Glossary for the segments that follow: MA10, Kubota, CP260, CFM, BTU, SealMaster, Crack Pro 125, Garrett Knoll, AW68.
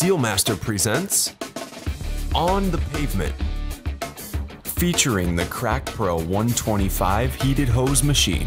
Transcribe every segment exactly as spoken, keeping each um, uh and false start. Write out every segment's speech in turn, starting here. SealMaster presents On the Pavement, featuring the Crack Pro one twenty-five heated hose machine.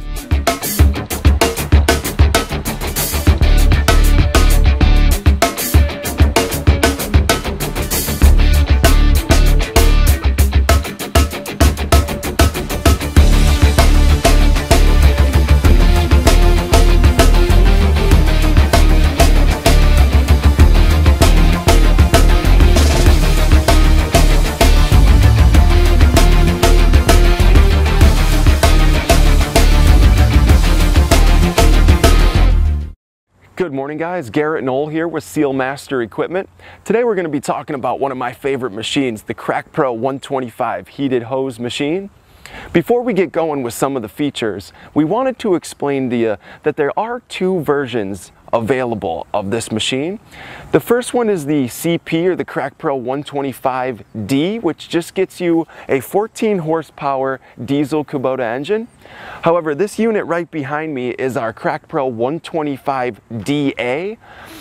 Good morning, guys. Garrett Knoll here with SealMaster Equipment. Today we're going to be talking about one of my favorite machines, the Crack Pro one twenty-five heated hose machine. Before we get going with some of the features, we wanted to explain to you that there are two versions available of this machine. The first one is the C P or the Crack Pro one twenty-five D, which just gets you a fourteen horsepower diesel Kubota engine. However, this unit right behind me is our Crack Pro one twenty-five D A,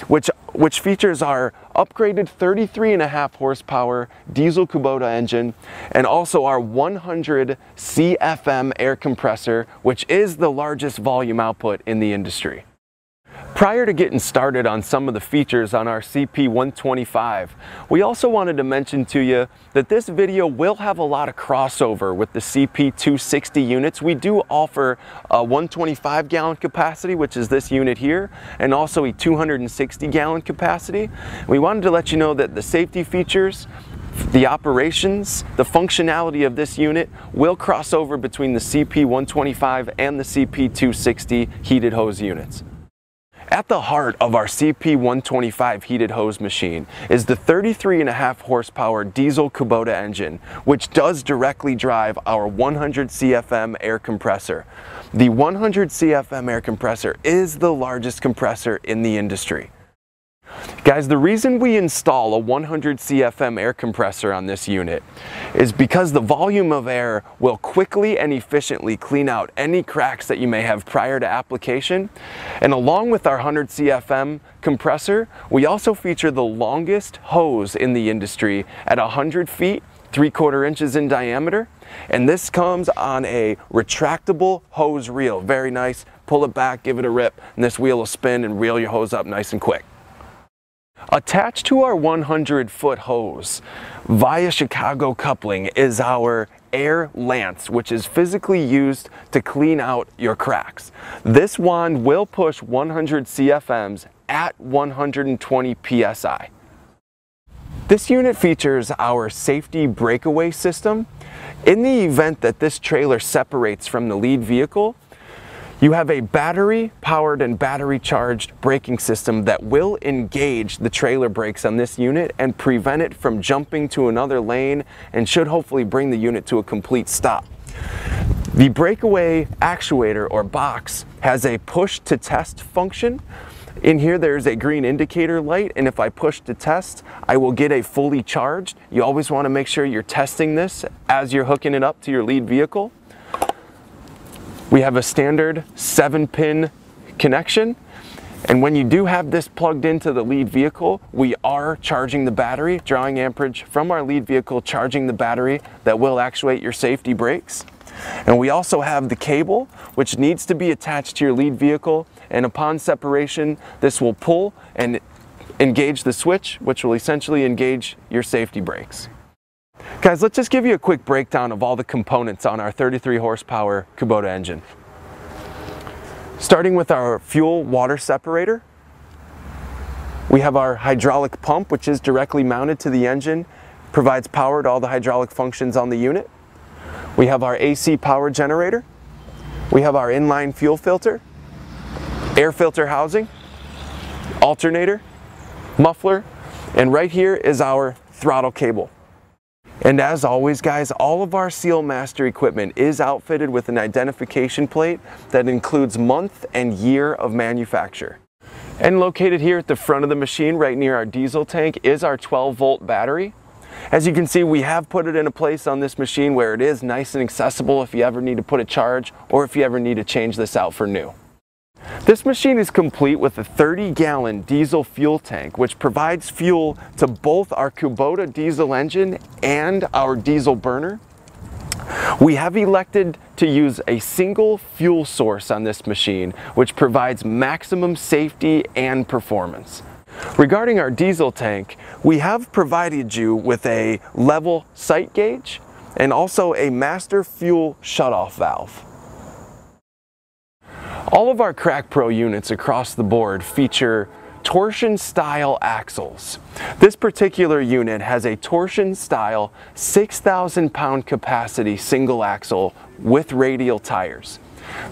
which which features our upgraded thirty-three and a half horsepower diesel Kubota engine and also our one hundred C F M air compressor, which is the largest volume output in the industry. Prior to getting started on some of the features on our C P one twenty-five, we also wanted to mention to you that this video will have a lot of crossover with the C P two sixty units. We do offer a one twenty-five gallon capacity, which is this unit here, and also a two hundred sixty gallon capacity. We wanted to let you know that the safety features, the operations, the functionality of this unit will cross over between the C P one twenty-five and the C P two sixty heated hose units. At the heart of our C P one twenty-five heated hose machine is the thirty-three and a half horsepower diesel Kubota engine, which does directly drive our one hundred C F M air compressor. The one hundred C F M air compressor is the largest compressor in the industry. Guys, the reason we install a one hundred C F M air compressor on this unit is because the volume of air will quickly and efficiently clean out any cracks that you may have prior to application. And along with our one hundred C F M compressor, we also feature the longest hose in the industry at one hundred feet, three quarter inches in diameter. And this comes on a retractable hose reel. Very nice. Pull it back, give it a rip, and this wheel will spin and reel your hose up nice and quick. Attached to our one hundred foot hose via Chicago coupling is our air lance, which is physically used to clean out your cracks. This wand will push one hundred C F Ms at one hundred twenty P S I. This unit features our safety breakaway system. In the event that this trailer separates from the lead vehicle, you have a battery-powered and battery-charged braking system that will engage the trailer brakes on this unit and prevent it from jumping to another lane and should hopefully bring the unit to a complete stop. The breakaway actuator or box has a push-to-test function. In here there's a green indicator light, and if I push to test, I will get a fully charged. You always want to make sure you're testing this as you're hooking it up to your lead vehicle. We have a standard seven pin connection, and when you do have this plugged into the lead vehicle, we are charging the battery, drawing amperage from our lead vehicle, charging the battery that will actuate your safety brakes. And we also have the cable, which needs to be attached to your lead vehicle, and upon separation, this will pull and engage the switch, which will essentially engage your safety brakes. Guys, let's just give you a quick breakdown of all the components on our thirty-three horsepower Kubota engine. Starting with our fuel water separator, we have our hydraulic pump, which is directly mounted to the engine, provides power to all the hydraulic functions on the unit. We have our A C power generator. We have our inline fuel filter, air filter housing, alternator, muffler, and right here is our throttle cable. And as always, guys, all of our SealMaster equipment is outfitted with an identification plate that includes month and year of manufacture. And located here at the front of the machine, right near our diesel tank, is our twelve volt battery. As you can see, we have put it in a place on this machine where it is nice and accessible if you ever need to put a charge or if you ever need to change this out for new. This machine is complete with a thirty gallon diesel fuel tank, which provides fuel to both our Kubota diesel engine and our diesel burner. We have elected to use a single fuel source on this machine, which provides maximum safety and performance. Regarding our diesel tank, we have provided you with a level sight gauge and also a master fuel shutoff valve. All of our Crack Pro units across the board feature torsion style axles. This particular unit has a torsion style six thousand pound capacity single axle with radial tires.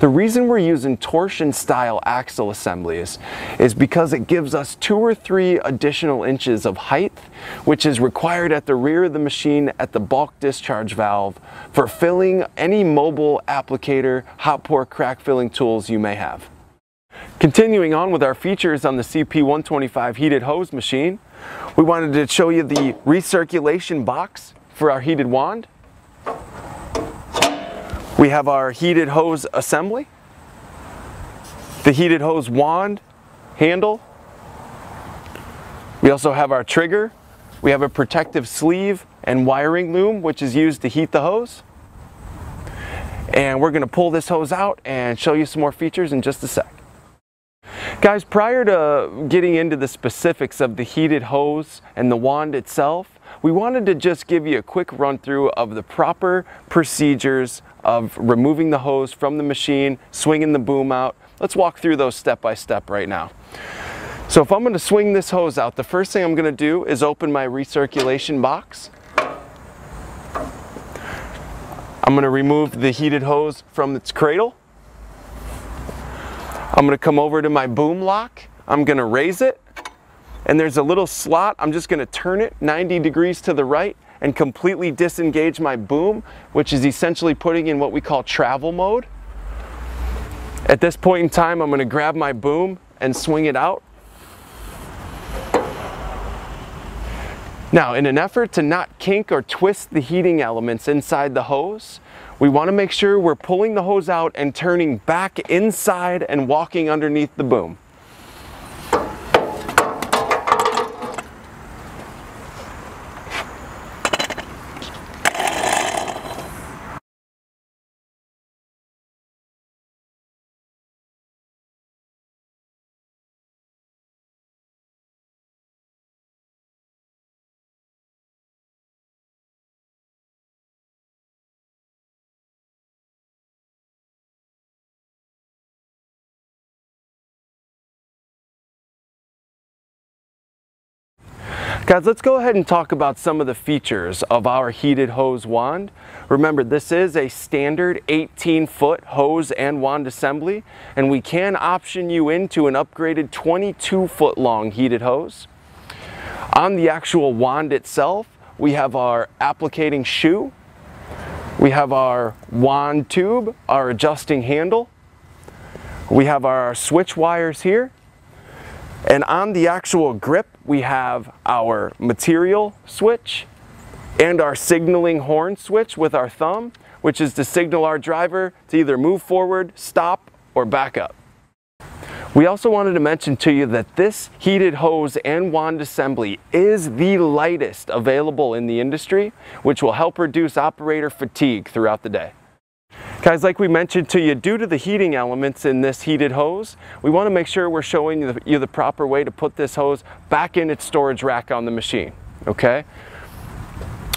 The reason we're using torsion style axle assemblies is because it gives us two or three additional inches of height, which is required at the rear of the machine at the bulk discharge valve for filling any mobile applicator, hot pour crack filling tools you may have. Continuing on with our features on the C P one twenty-five heated hose machine, we wanted to show you the recirculation box for our heated wand. We have our heated hose assembly, the heated hose wand handle. We also have our trigger. We have a protective sleeve and wiring loom, which is used to heat the hose. And we're going to pull this hose out and show you some more features in just a sec. Guys, prior to getting into the specifics of the heated hose and the wand itself, we wanted to just give you a quick run through of the proper procedures of removing the hose from the machine, swinging the boom out. Let's walk through those step by step right now. So if I'm going to swing this hose out, the first thing I'm going to do is open my recirculation box. I'm going to remove the heated hose from its cradle. I'm going to come over to my boom lock. I'm going to raise it. And there's a little slot. I'm just going to turn it ninety degrees to the right and completely disengage my boom, which is essentially putting in what we call travel mode. At this point in time, I'm going to grab my boom and swing it out. Now, in an effort to not kink or twist the heating elements inside the hose, we want to make sure we're pulling the hose out and turning back inside and walking underneath the boom. Guys, let's go ahead and talk about some of the features of our heated hose wand. Remember, this is a standard eighteen foot hose and wand assembly, and we can option you into an upgraded twenty-two foot long heated hose. On the actual wand itself, we have our applicating shoe, we have our wand tube, our adjusting handle, we have our switch wires here, and on the actual grip, we have our material switch and our signaling horn switch with our thumb, which is to signal our driver to either move forward, stop, or back up. We also wanted to mention to you that this heated hose and wand assembly is the lightest available in the industry, which will help reduce operator fatigue throughout the day. Guys, like we mentioned to you, due to the heating elements in this heated hose, we want to make sure we're showing you the, you the proper way to put this hose back in its storage rack on the machine, okay?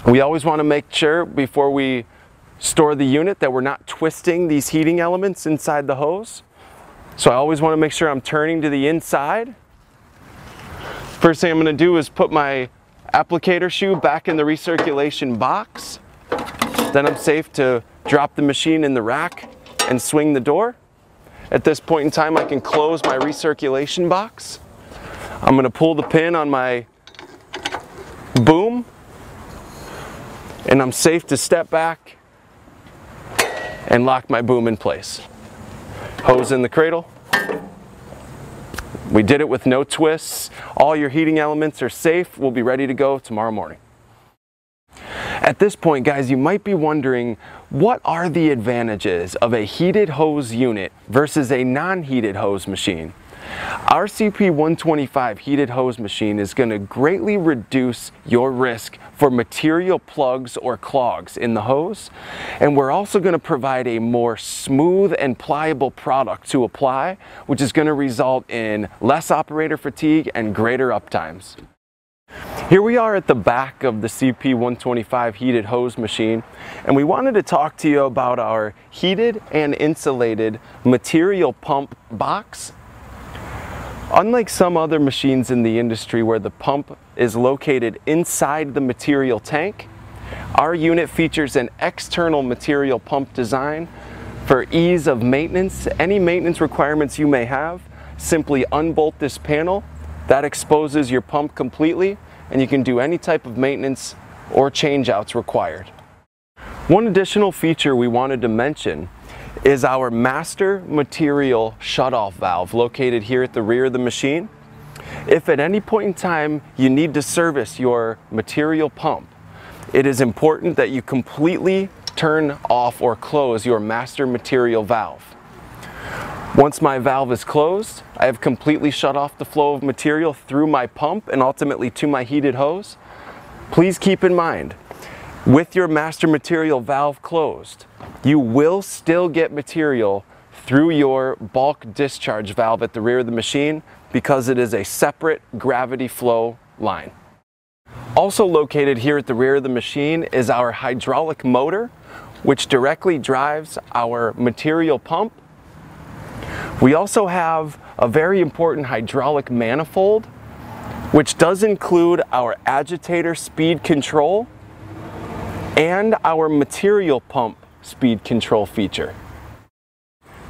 We always want to make sure before we store the unit that we're not twisting these heating elements inside the hose. So I always want to make sure I'm turning to the inside. First thing I'm going to do is put my applicator shoe back in the recirculation box. Then I'm safe to drop the machine in the rack and swing the door. At this point in time, I can close my recirculation box. I'm going to pull the pin on my boom, and I'm safe to step back and lock my boom in place. Hose in the cradle. We did it with no twists. All your heating elements are safe. We'll be ready to go tomorrow morning. At this point, guys, you might be wondering, what are the advantages of a heated hose unit versus a non-heated hose machine? Our C P one twenty-five heated hose machine is going to greatly reduce your risk for material plugs or clogs in the hose, and we're also going to provide a more smooth and pliable product to apply, which is going to result in less operator fatigue and greater uptimes. Here we are at the back of the C P one twenty-five heated hose machine, and we wanted to talk to you about our heated and insulated material pump box. Unlike some other machines in the industry where the pump is located inside the material tank, our unit features an external material pump design for ease of maintenance. Any maintenance requirements you may have, simply unbolt this panel. That exposes your pump completely, and you can do any type of maintenance or change outs required. One additional feature we wanted to mention is our master material shutoff valve located here at the rear of the machine. If at any point in time you need to service your material pump, it is important that you completely turn off or close your master material valve. Once my valve is closed, I have completely shut off the flow of material through my pump and ultimately to my heated hose. Please keep in mind, with your master material valve closed, you will still get material through your bulk discharge valve at the rear of the machine because it is a separate gravity flow line. Also located here at the rear of the machine is our hydraulic motor, which directly drives our material pump. We also have a very important hydraulic manifold, which does include our agitator speed control and our material pump speed control feature.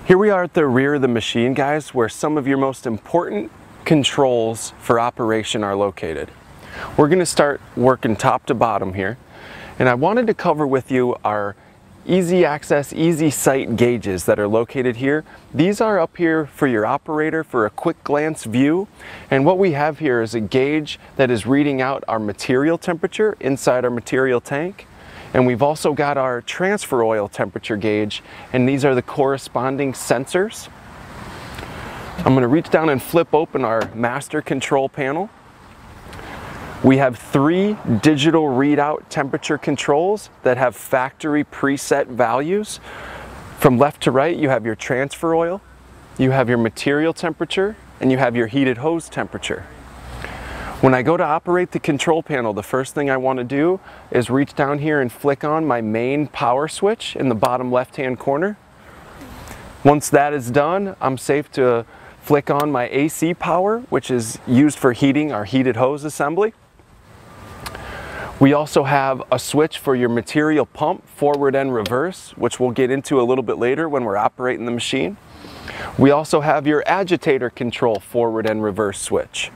Here we are at the rear of the machine, guys, where some of your most important controls for operation are located. We're going to start working top to bottom here, and I wanted to cover with you our easy access, easy sight gauges that are located here. These are up here for your operator for a quick glance view, and what we have here is a gauge that is reading out our material temperature inside our material tank. And we've also got our transfer oil temperature gauge, and these are the corresponding sensors. I'm going to reach down and flip open our master control panel. We have three digital readout temperature controls that have factory preset values. From left to right, you have your transfer oil, you have your material temperature, and you have your heated hose temperature. When I go to operate the control panel, the first thing I want to do is reach down here and flick on my main power switch in the bottom left-hand corner. Once that is done, I'm safe to flick on my A C power, which is used for heating our heated hose assembly. We also have a switch for your material pump, forward and reverse, which we'll get into a little bit later when we're operating the machine. We also have your agitator control forward and reverse switch.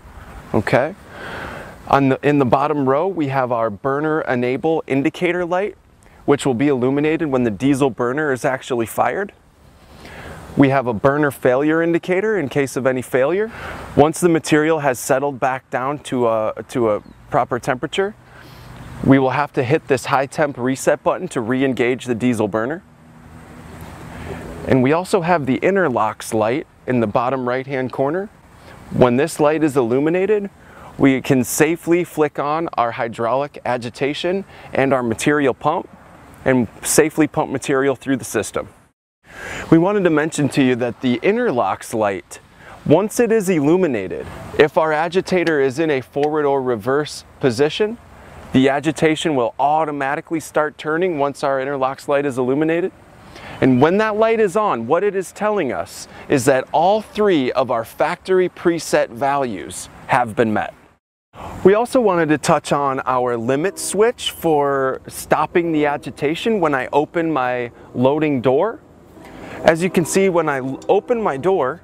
Okay. On the, in the bottom row, we have our burner enable indicator light, which will be illuminated when the diesel burner is actually fired. We have a burner failure indicator in case of any failure. Once the material has settled back down to a, to a proper temperature, we will have to hit this high temp reset button to re-engage the diesel burner. And we also have the interlocks light in the bottom right-hand corner. When this light is illuminated, we can safely flick on our hydraulic agitation and our material pump and safely pump material through the system. We wanted to mention to you that the interlocks light, once it is illuminated, if our agitator is in a forward or reverse position, the agitation will automatically start turning once our interlocks light is illuminated. And when that light is on, what it is telling us is that all three of our factory preset values have been met. We also wanted to touch on our limit switch for stopping the agitation when I open my loading door. As you can see, when I open my door,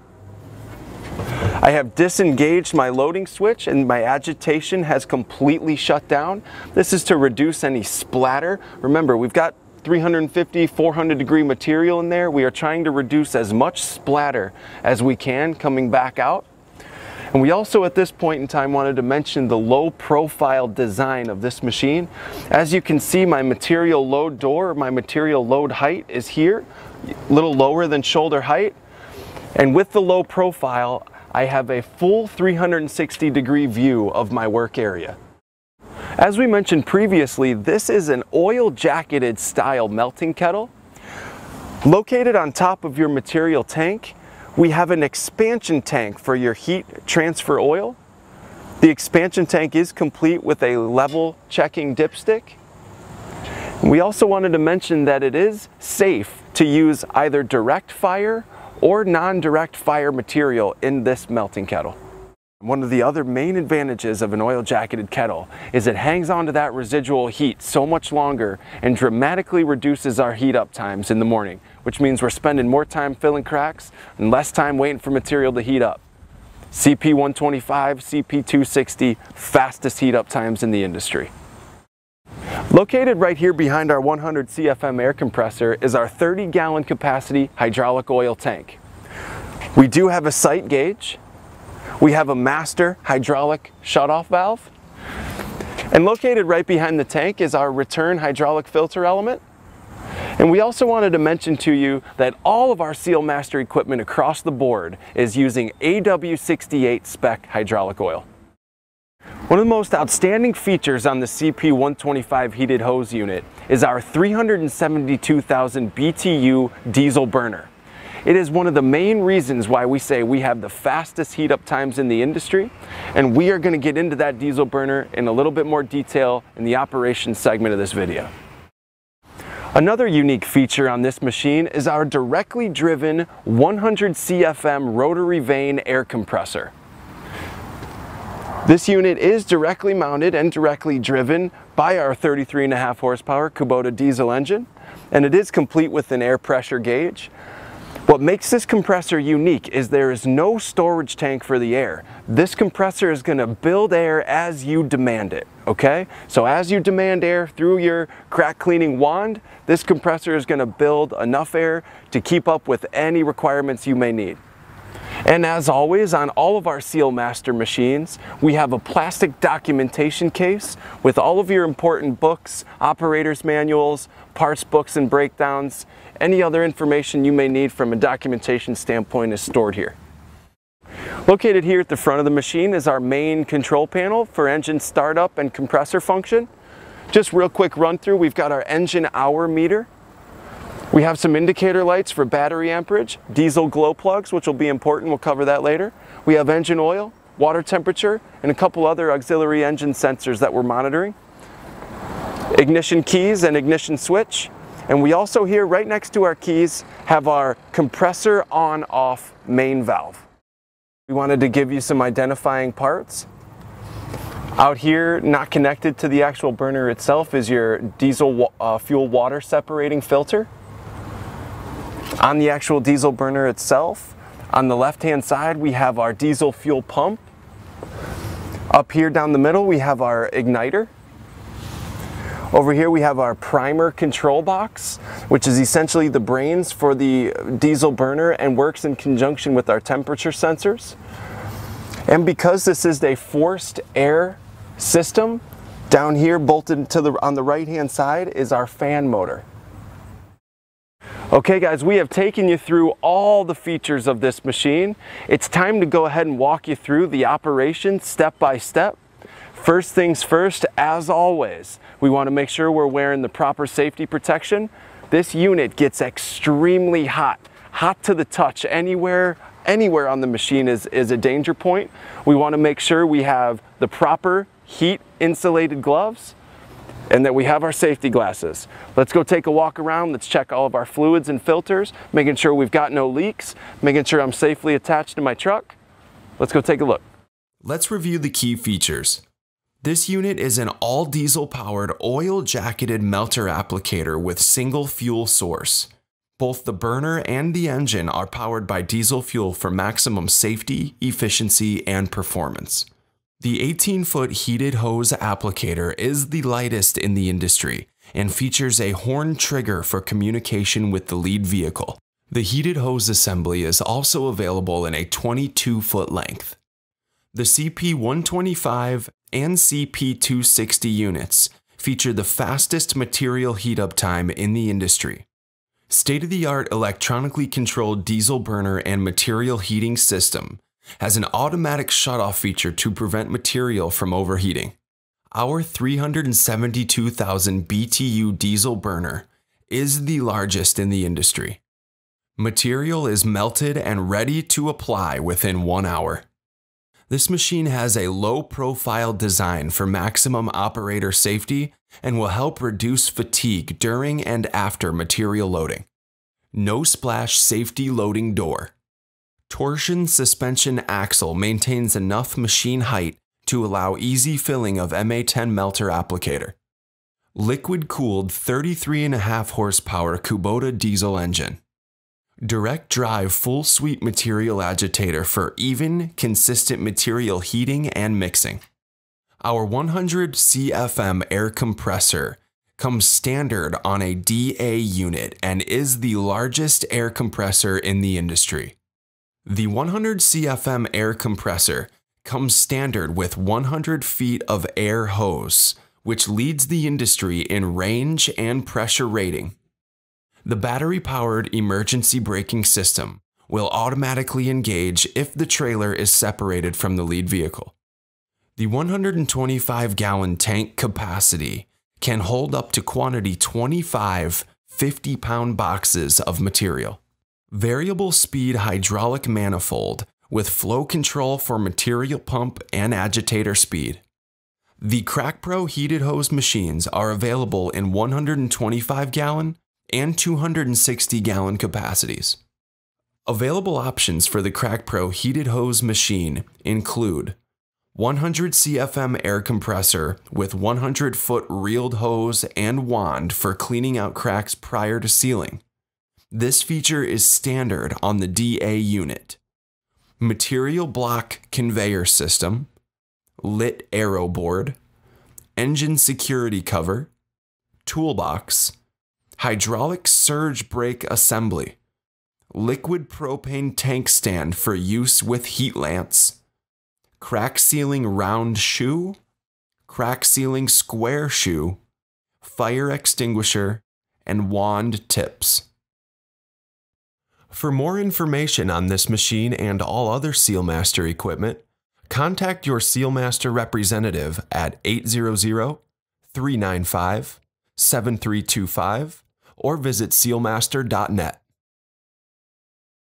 I have disengaged my loading switch and my agitation has completely shut down. This is to reduce any splatter. Remember, we've got three fifty, four hundred degree material in there. We are trying to reduce as much splatter as we can coming back out. And we also at this point in time wanted to mention the low profile design of this machine. As you can see, my material load door, my material load height is here, a little lower than shoulder height. And with the low profile, I have a full three hundred sixty degree view of my work area. As we mentioned previously, this is an oil jacketed style melting kettle. Located on top of your material tank, we have an expansion tank for your heat transfer oil. The expansion tank is complete with a level checking dipstick. We also wanted to mention that it is safe to use either direct fire or non-direct fire material in this melting kettle. One of the other main advantages of an oil jacketed kettle is it hangs on to that residual heat so much longer and dramatically reduces our heat up times in the morning, which means we're spending more time filling cracks and less time waiting for material to heat up. C P one twenty-five, C P two sixty, fastest heat up times in the industry. Located right here behind our one hundred C F M air compressor is our thirty gallon capacity hydraulic oil tank. We do have a sight gauge. We have a master hydraulic shutoff valve. And located right behind the tank is our return hydraulic filter element. And we also wanted to mention to you that all of our SealMaster equipment across the board is using A W sixty-eight spec hydraulic oil. One of the most outstanding features on the C P one twenty-five heated hose unit is our three hundred seventy-two thousand B T U diesel burner. It is one of the main reasons why we say we have the fastest heat up times in the industry, and we are going to get into that diesel burner in a little bit more detail in the operations segment of this video. Another unique feature on this machine is our directly driven one hundred C F M rotary vane air compressor. This unit is directly mounted and directly driven by our thirty-three and a half horsepower Kubota diesel engine, and it is complete with an air pressure gauge. What makes this compressor unique is there is no storage tank for the air. This compressor is going to build air as you demand it, okay? So as you demand air through your crack cleaning wand, this compressor is going to build enough air to keep up with any requirements you may need. And as always, on all of our SealMaster machines, we have a plastic documentation case with all of your important books, operator's manuals, parts books and breakdowns. Any other information you may need from a documentation standpoint is stored here. Located here at the front of the machine is our main control panel for engine startup and compressor function. Just real quick run through, we've got our engine hour meter. We have some indicator lights for battery amperage, diesel glow plugs, which will be important, we'll cover that later. We have engine oil, water temperature, and a couple other auxiliary engine sensors that we're monitoring. Ignition keys and ignition switch. And we also here, right next to our keys, have our compressor on-off main valve. We wanted to give you some identifying parts. Out here, not connected to the actual burner itself, is your diesel uh, fuel water separating filter. On the actual diesel burner itself, on the left-hand side, we have our diesel fuel pump. Up here down the middle, we have our igniter. Over here, we have our primer control box, which is essentially the brains for the diesel burner and works in conjunction with our temperature sensors. And because this is a forced air system, down here bolted to the, on the right-hand side is our fan motor. Okay guys, we have taken you through all the features of this machine. It's time to go ahead and walk you through the operation step by step. First things first, as always, we want to make sure we're wearing the proper safety protection. This unit gets extremely hot, hot to the touch. Anywhere, anywhere on the machine is, is a danger point. We want to make sure we have the proper heat insulated gloves, and that we have our safety glasses. Let's go take a walk around. Let's check all of our fluids and filters, making sure we've got no leaks, making sure I'm safely attached to my truck. Let's go take a look. Let's review the key features. This unit is an all diesel powered oil jacketed melter applicator with single fuel source. Both the burner and the engine are powered by diesel fuel for maximum safety, efficiency, and performance. The eighteen foot heated hose applicator is the lightest in the industry and features a horn trigger for communication with the lead vehicle. The heated hose assembly is also available in a twenty-two foot length. The C P one twenty-five and C P two sixty units feature the fastest material heat-up time in the industry. State-of-the-art electronically controlled diesel burner and material heating system has an automatic shutoff feature to prevent material from overheating. Our three hundred seventy-two thousand B T U diesel burner is the largest in the industry. Material is melted and ready to apply within one hour. This machine has a low-profile design for maximum operator safety and will help reduce fatigue during and after material loading. No splash safety loading door. Torsion suspension axle maintains enough machine height to allow easy filling of M A ten melter applicator. Liquid-cooled thirty-three point five horsepower Kubota diesel engine. Direct drive full sweep material agitator for even, consistent material heating and mixing. Our one hundred C F M air compressor comes standard on a D A unit and is the largest air compressor in the industry. The one hundred C F M air compressor comes standard with one hundred feet of air hose, which leads the industry in range and pressure rating. The battery-powered emergency braking system will automatically engage if the trailer is separated from the lead vehicle. The one hundred twenty-five gallon tank capacity can hold up to quantity twenty-five fifty pound boxes of material. Variable speed hydraulic manifold with flow control for material pump and agitator speed. The Crack Pro heated hose machines are available in one hundred twenty-five gallon, and two hundred sixty gallon capacities. Available options for the Crack Pro heated hose machine include one hundred C F M air compressor with one hundred foot reeled hose and wand for cleaning out cracks prior to sealing. This feature is standard on the D A unit. Material block conveyor system, lit aero board, engine security cover, toolbox, hydraulic surge brake assembly, liquid propane tank stand for use with heat lamps, crack sealing round shoe, crack sealing square shoe, fire extinguisher, and wand tips. For more information on this machine and all other SealMaster equipment, contact your SealMaster representative at eight hundred, three nine five, seven three two five. Or visit SealMaster dot net.